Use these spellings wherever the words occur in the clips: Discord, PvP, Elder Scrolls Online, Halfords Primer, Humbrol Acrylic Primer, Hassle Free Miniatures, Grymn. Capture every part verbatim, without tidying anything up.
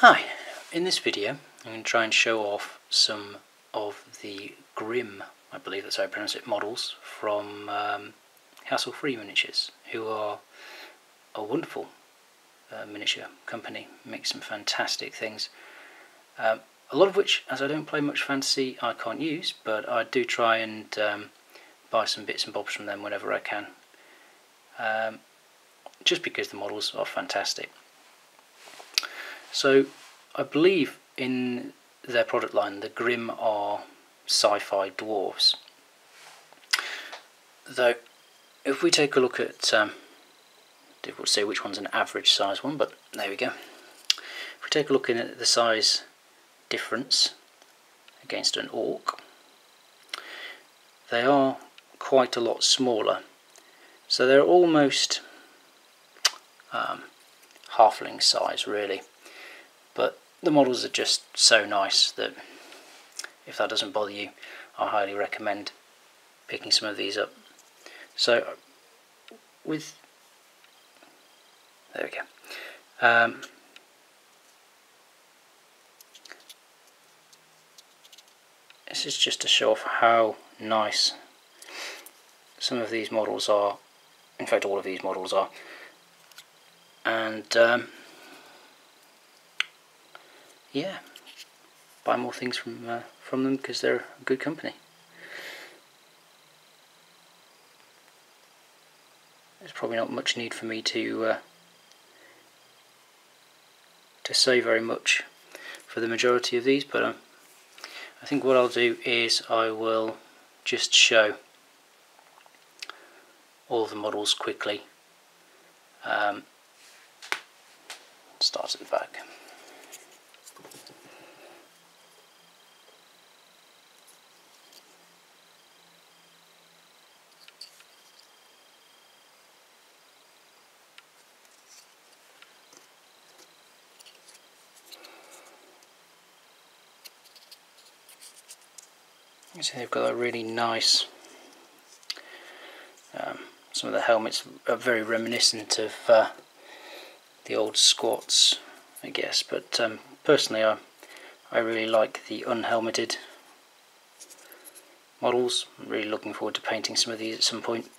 Hi, in this video I'm going to try and show off some of the Grymn, I believe that's how I pronounce it, models from um, Hassle Free Miniatures, who are a wonderful uh, miniature company, make some fantastic things, um, a lot of which, as I don't play much fantasy, I can't use, but I do try and um, buy some bits and bobs from them whenever I can, um, just because the models are fantastic. So I believe in their product line the Grymn are sci-fi dwarves, though if we take a look at, um, difficult to say which one's an average size one, but there we go. If we take a look at the size difference against an orc, they are quite a lot smaller, so they're almost um, halfling size really. But the models are just so nice that if that doesn't bother you, I highly recommend picking some of these up. So with, there we go, um, this is just to show off how nice some of these models are, in fact all of these models are, and um, yeah, buy more things from uh, from them because they're a good company. There's probably not much need for me to uh, to say very much for the majority of these, but um, I think what I'll do is I will just show all the models quickly. Um, start at the back. So they've got a really nice, um, some of the helmets are very reminiscent of uh, the old squats, I guess, but um, personally I, I really like the unhelmeted models. I'm really looking forward to painting some of these at some point,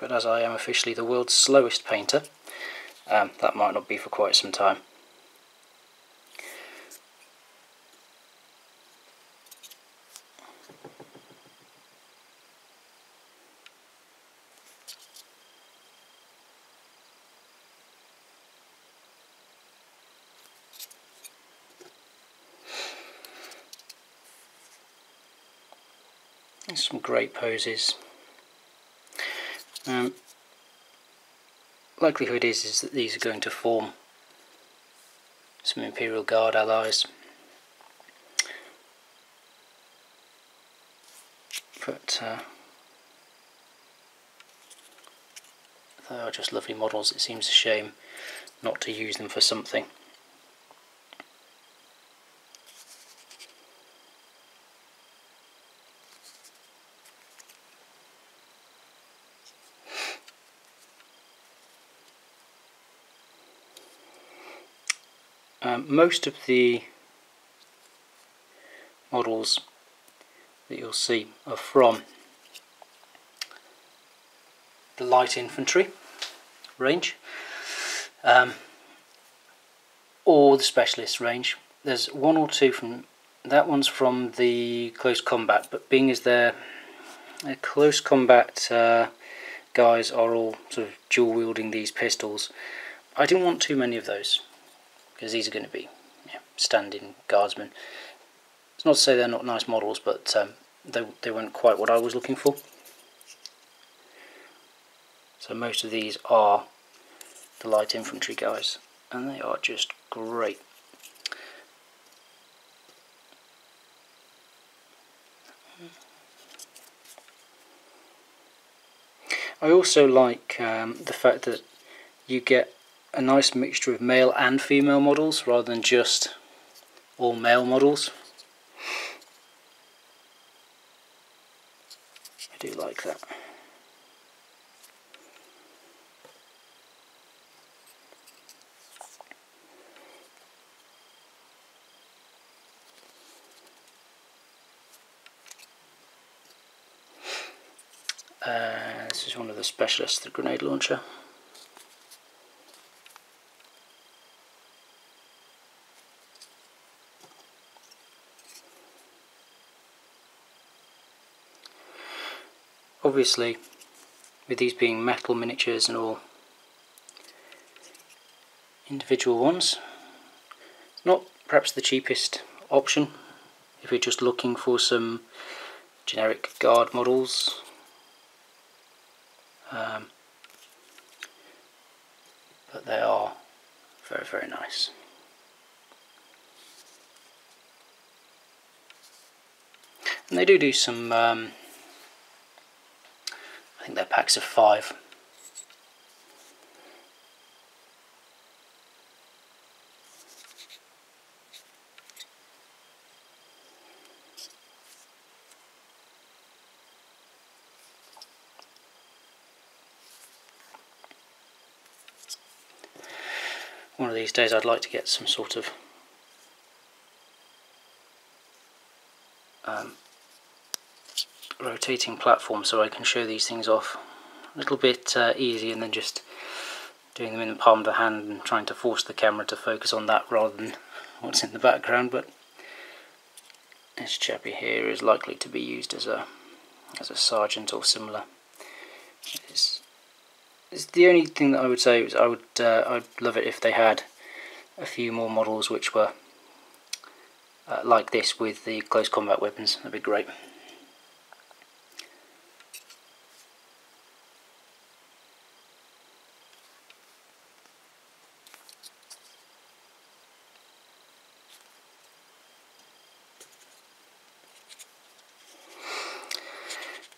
but as I am officially the world's slowest painter, um, that might not be for quite some time. Some great poses. Um, likelihood is, is that these are going to form some Imperial Guard allies, but uh, they are just lovely models. It seems a shame not to use them for something. Um, most of the models that you'll see are from the light infantry range, um, or the specialist range. There's one or two from, that one's from the close combat, but being as their, their close combat uh, guys are all sort of dual wielding these pistols, I didn't want too many of those, because these are going to be, you know, standing guardsmen. It's not to say they're not nice models, but um, they, they weren't quite what I was looking for. So most of these are the light infantry guys, and they are just great. I also like um, the fact that you get a nice mixture of male and female models rather than just all male models. I do like that. Uh, this is one of the specialists, the grenade launcher. Obviously, with these being metal miniatures and all, individual ones, not perhaps the cheapest option if you're just looking for some generic guard models. Um, but they are very, very nice. And they do do some, um, I think they're packs of five. One of these days I'd like to get some sort of um, rotating platform so I can show these things off a little bit uh, easier than just doing them in the palm of the hand and trying to force the camera to focus on that rather than what's in the background. But this chappy here is likely to be used as a as a sergeant or similar. It's, It's the only thing that I would say is I would uh, I'd love it if they had a few more models which were uh, like this with the close combat weapons. That'd be great.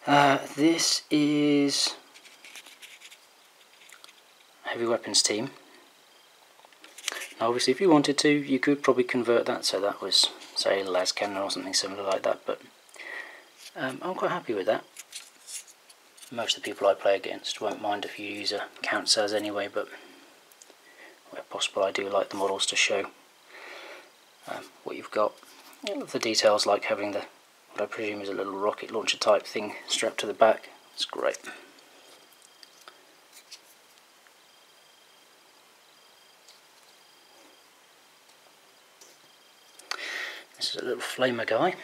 Uh, this is heavy weapons team. Now obviously if you wanted to you could probably convert that, so that was say a las cannon or something similar like that, but um, I'm quite happy with that. Most of the people I play against won't mind if you use a counts as anyway, but where possible I do like the models to show um, what you've got. I love the details, like having the what I presume is a little rocket launcher type thing strapped to the back. It's great. This is a little flamer guy.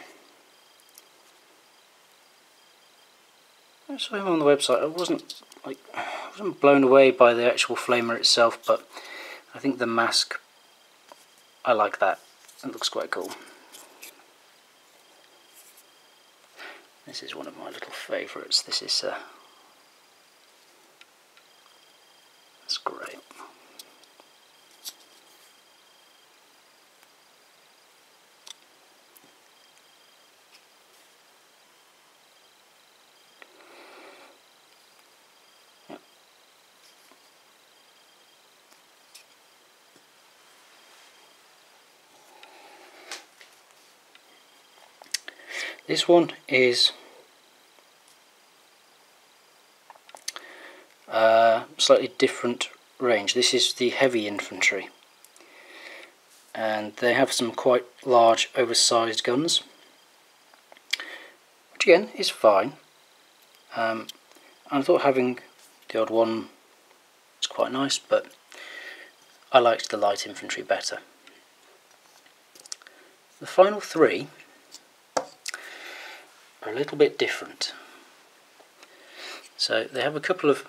I saw him on the website. I wasn't like I wasn't blown away by the actual flamer itself, but I think the mask, I like that. It looks quite cool. This is one of my little favourites. This is uh, that's great. This one is a slightly different range. This is the heavy infantry, and they have some quite large oversized guns, which again is fine. Um, I thought having the odd one was quite nice, but I liked the light infantry better. The final three are a little bit different. So they have a couple of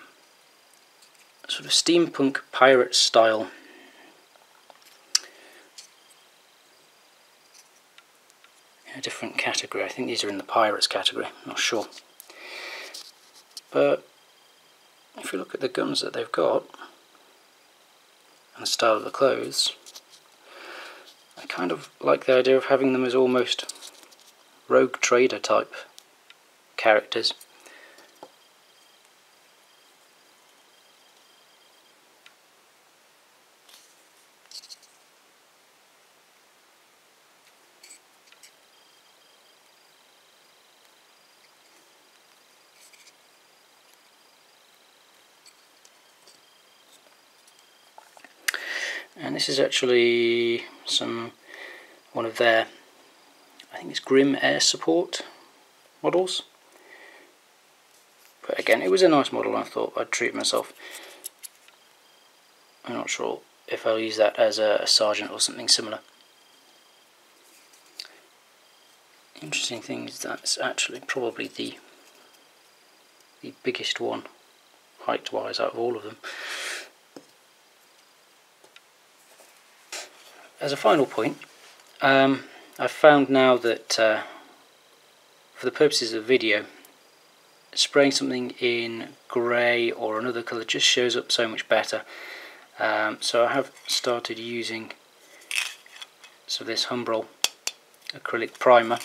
sort of steampunk pirate style in a different category. I think these are in the pirates category, I'm not sure. But if you look at the guns that they've got and the style of the clothes, I kind of like the idea of having them as almost rogue trader type characters. And this is actually some one of their, I think it's Grymn air support models. But again, it was a nice model, and I thought I'd treat myself. I'm not sure if I'll use that as a, a sergeant or something similar. Interesting thing is that's actually probably the the biggest one height-wise out of all of them. As a final point, um, I've found now that uh, for the purposes of the video, spraying something in grey or another colour just shows up so much better. Um, so I have started using so this Humbrol Acrylic Primer.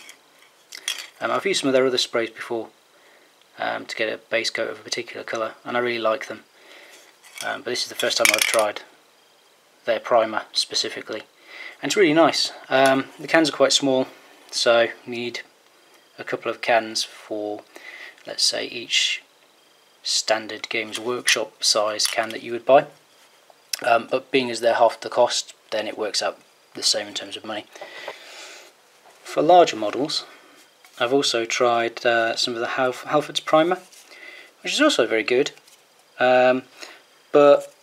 Um, I've used some of their other sprays before um, to get a base coat of a particular colour, and I really like them. Um, but this is the first time I've tried their primer specifically, and it's really nice. Um, the cans are quite small, so you need a couple of cans for, let's say, each standard Games Workshop size can that you would buy. Um, but being as they're half the cost, then it works out the same in terms of money. For larger models, I've also tried uh, some of the Half Halfords Primer, which is also very good, um, but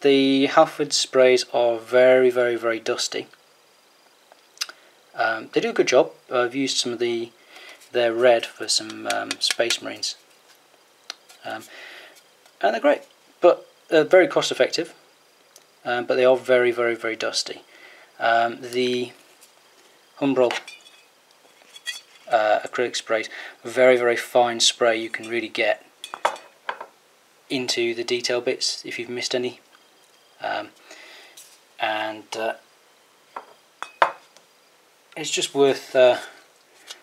the Halfords sprays are very, very, very dusty. Um, they do a good job. I've used some of the their red for some um, Space Marines, um, and they're great, but they're very cost effective. Um, but they are very, very, very dusty. Um, the Humbrol uh, acrylic sprays, very, very fine spray. You can really get into the detail bits if you've missed any, um, and uh, it's just worth uh,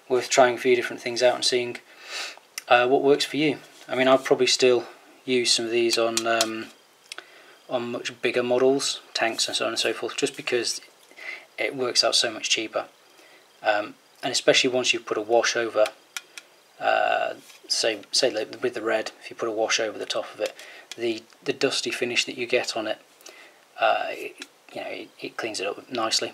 worth trying a few different things out and seeing uh, what works for you. I mean, I'll probably still use some of these on. Um, on much bigger models, tanks and so on and so forth, just because it works out so much cheaper, um, and especially once you put a wash over, uh, say say like with the red, if you put a wash over the top of it, the the dusty finish that you get on it, uh, it, you know, it, it cleans it up nicely.